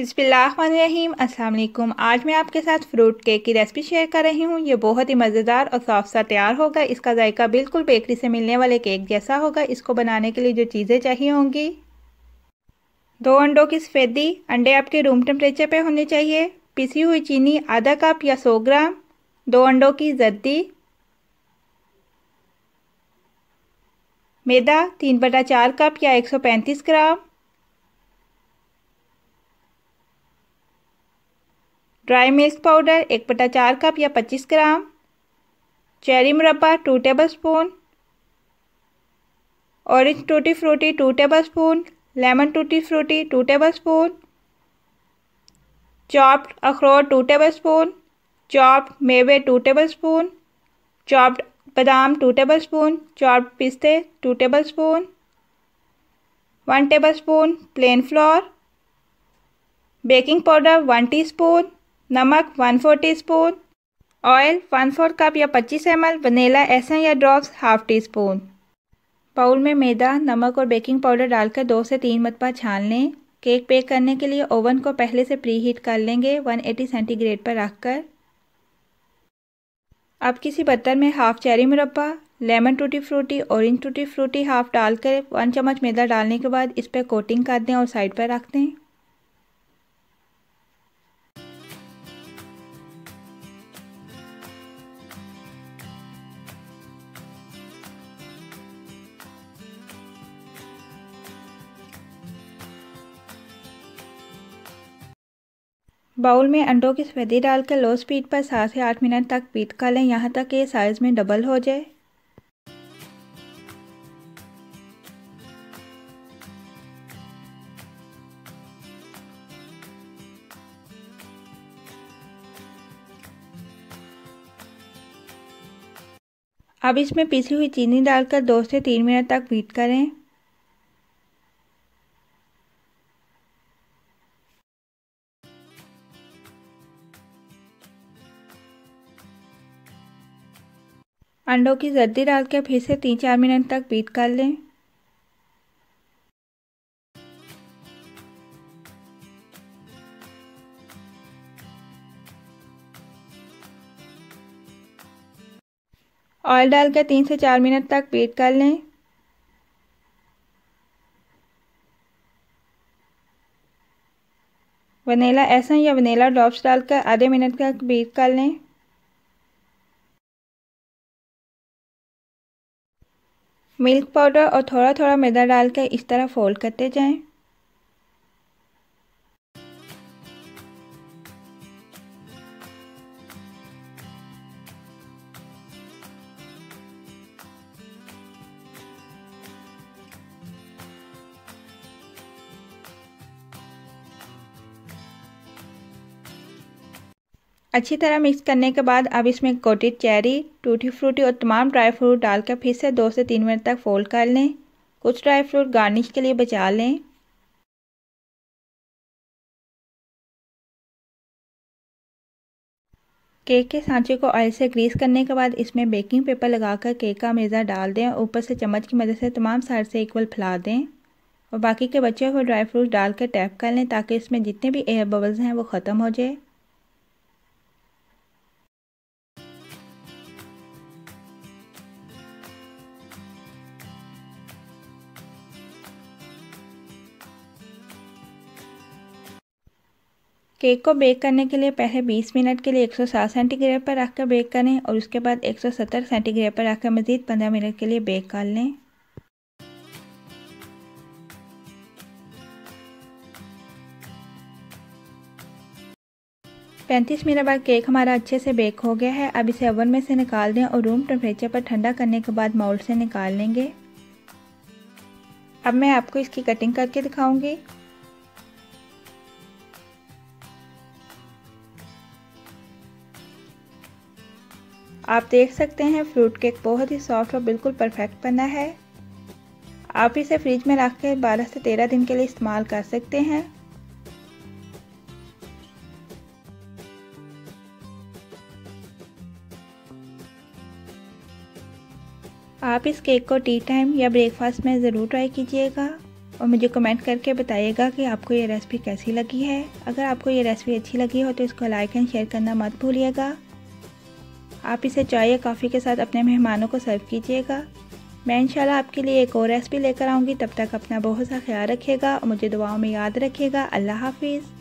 बिस्मिल्लाहिर्रहमानिर्रहीम। अस्सलाम वालेकुम। आज मैं आपके साथ फ्रूट केक की रेसिपी शेयर कर रही हूँ। ये बहुत ही मज़ेदार और सॉफ्ट सा तैयार होगा। इसका जायका बिल्कुल बेकरी से मिलने वाले केक जैसा होगा। इसको बनाने के लिए जो चीज़ें चाहिए होंगी, 2 अंडों की सफ़ेदी, अंडे आपके रूम टेम्परेचर पे होने चाहिए, पिसी हुई चीनी आधा कप या 100 ग्राम, 2 अंडों की जर्दी, मैदा 3/4 कप या 135 gram, dry milk powder 1/4 cup या 25 ग्राम, चेरी मुरब्बा 2 tablespoon, orange tutti frutti 2 tablespoon, lemon tutti frutti 2 tablespoon, chopped अखरोट 2 टेबलस्पून, चॉप्ड मेवे 2 टेबलस्पून, चॉप्ड बादाम 2 टेबलस्पून, चॉप्ड पिस्ते 2 tablespoon, 1 tablespoon plain flour, baking powder 1 teaspoon, नमक 1/4 teaspoon, oil 1/4 cup या 25 ml, vanilla essence या drops 1/2 teaspoon. Bowl में मैदा, नमक और बेकिंग पाउडर डालकर 2 से 3 मरतबा छान लें। केक बेक करने के लिए ओवन को पहले से प्री हीट कर लेंगे 180 सेंटीग्रेड पर रखकर। अब किसी बर्तन में 1/2 चेरी मुरब्बा, lemon tutti frutti, orange tutti Frooti 1/2 डालकर 1 चम्मच मैदा डालने के बाद इस पर कोटिंग कर दें और साइड पर रख दें। बाउल में अंडों की सफेदी डालकर लो स्पीड पर 7 से 8 मिनट तक बीट कर लें, यहाँ तक ये साइज़ में डबल हो जाए। अब इसमें पिसी हुई चीनी डालकर 2 से 3 मिनट तक बीट करें। अंडों की जर्दी डालकर फिर से 3-4 मिनट तक बीट कर लें। ऑयल डालकर 3 से 4 मिनट तक बीट कर लें। वनीला एसेंस या वनीला ड्रॉप्स डालकर आधे मिनट तक बीट कर लें। मिल्क पाउडर और थोड़ा थोड़ा मैदा डालकर इस तरह फोल्ड करते जाएं। अच्छी तरह मिक्स करने के बाद अब इसमें कोटेड चेरी, टूटी फ्रूटी और तमाम ड्राई फ्रूट डालकर फिर से 2 से 3 मिनट तक फोल्ड कर लें। कुछ ड्राई फ्रूट गार्निश के लिए बचा लें। केक के सांचे को ऑयल से ग्रीस करने के बाद इसमें बेकिंग पेपर लगाकर केक का मज़ा डाल दें। ऊपर से चम्मच की मदद से तमाम साइड से इक्वल फैला दें और बाकी के बचे हुए ड्राई फ्रूट डालकर टैप कर लें ताकि इसमें जितने भी एयर बबल्स हैं वो ख़त्म हो जाए। केक को बेक करने के लिए पहले 20 मिनट के लिए 160 सेंटीग्रेड पर रखकर बेक करें और उसके बाद 170 सेंटीग्रेड पर रखकर मज़ीद 15 मिनट के लिए बेक कर लें। पैंतीस मिनट बाद केक हमारा अच्छे से बेक हो गया है। अब इसे ओवन में से निकाल दें और रूम टेम्परेचर पर ठंडा करने के बाद मोल्ड से निकाल लेंगे। अब मैं आपको इसकी कटिंग करके दिखाऊंगी। आप देख सकते हैं फ्रूट केक बहुत ही सॉफ्ट और बिल्कुल परफेक्ट बना है। आप इसे फ्रिज में रख कर 12 से 13 दिन के लिए इस्तेमाल कर सकते हैं। आप इस केक को टी टाइम या ब्रेकफास्ट में ज़रूर ट्राई कीजिएगा। और मुझे कमेंट करके बताइएगा कि आपको ये रेसिपी कैसी लगी है। अगर आपको ये रेसिपी अच्छी लगी हो तो इसको लाइक एंड शेयर करना मत भूलिएगा। आप इसे चाय या कॉफ़ी के साथ अपने मेहमानों को सर्व कीजिएगा। मैं इंशाल्लाह आपके लिए एक और रेसिपी लेकर आऊँगी। तब तक अपना बहुत सा ख्याल रखिएगा और मुझे दुआओं में याद रखिएगा। अल्लाह हाफिज़।